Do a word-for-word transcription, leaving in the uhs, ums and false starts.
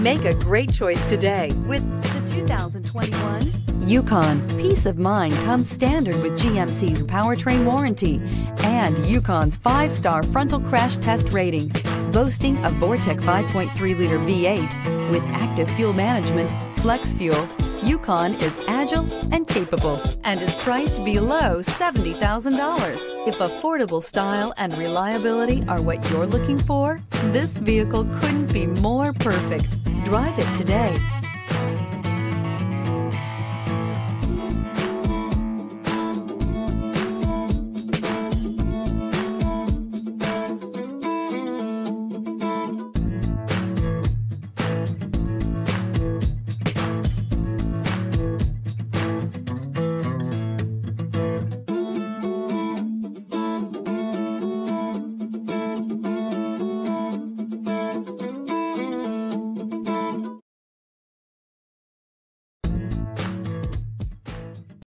Make a great choice today with the two thousand twenty-one Yukon. Peace of mind comes standard with G M C's powertrain warranty and Yukon's five-star frontal crash test rating. Boasting a Vortec five point three liter V eight with active fuel management, FlexFuel, Yukon is agile and capable and is priced below seventy thousand dollars. If affordable style and reliability are what you're looking for, this vehicle couldn't be more perfect. Drive it today.